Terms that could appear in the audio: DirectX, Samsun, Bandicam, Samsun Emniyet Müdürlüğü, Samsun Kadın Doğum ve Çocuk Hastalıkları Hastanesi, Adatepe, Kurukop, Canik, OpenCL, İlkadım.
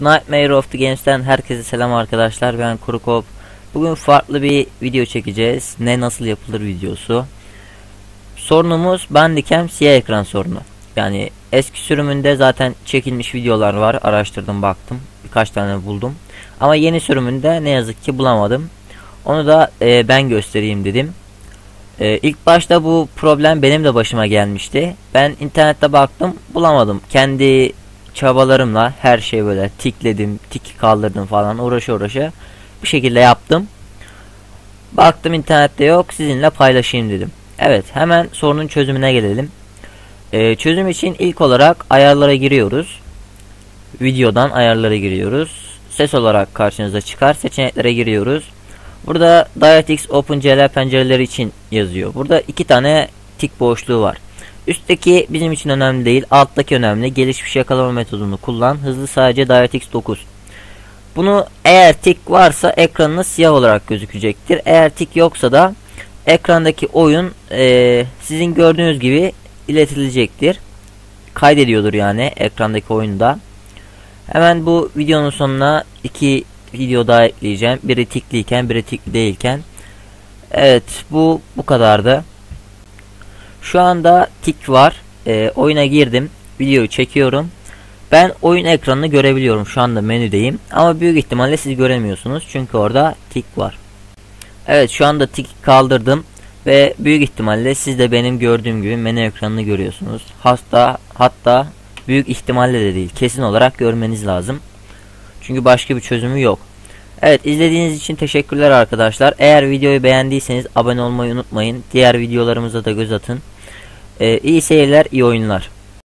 Nightmare of the Games'ten herkese selam arkadaşlar, ben Kurukop. Bugün farklı bir video çekeceğiz. Ne nasıl yapılır videosu. Sorunumuz Bandicam siyah ekran sorunu. Yani eski sürümünde zaten çekilmiş videolar var. Araştırdım, baktım. Birkaç tane buldum. Ama yeni sürümünde ne yazık ki bulamadım. Onu da ben göstereyim dedim. İlk başta bu problem benim de başıma gelmişti. Ben internette baktım, bulamadım. Kendi çabalarımla her şeyi böyle tikledim, tik kaldırdım falan, uğraşa bir şekilde yaptım. Baktım internette yok, sizinle paylaşayım dedim. Evet, hemen sorunun çözümüne gelelim. Çözüm için ilk olarak ayarlara giriyoruz. Videodan ayarlara giriyoruz. Ses olarak karşınıza çıkar, seçeneklere giriyoruz. Burada DirectX OpenCL pencereleri için yazıyor. Burada iki tane tik boşluğu var. Üstteki bizim için önemli değil, alttaki önemli. Gelişmiş yakalama metodunu kullan. Hızlı sadece DirectX 9. Bunu eğer tik varsa ekranınız siyah olarak gözükecektir. Eğer tik yoksa da ekrandaki oyun sizin gördüğünüz gibi iletilecektir. Kaydediyordur yani ekrandaki oyunda. Hemen bu videonun sonuna iki video daha ekleyeceğim. Biri tikliyken, biri tikli değilken. Evet, bu kadardı. Şu anda tik var. Oyuna girdim. Videoyu çekiyorum. Ben oyun ekranını görebiliyorum. Şu anda menüdeyim. Ama büyük ihtimalle siz göremiyorsunuz. Çünkü orada tik var. Evet, şu anda tik kaldırdım. Ve büyük ihtimalle siz de benim gördüğüm gibi menü ekranını görüyorsunuz. Hatta büyük ihtimalle de değil. Kesin olarak görmeniz lazım. Çünkü başka bir çözümü yok. Evet, izlediğiniz için teşekkürler arkadaşlar. Eğer videoyu beğendiyseniz abone olmayı unutmayın. Diğer videolarımıza da göz atın. İyi seyirler, iyi oyunlar.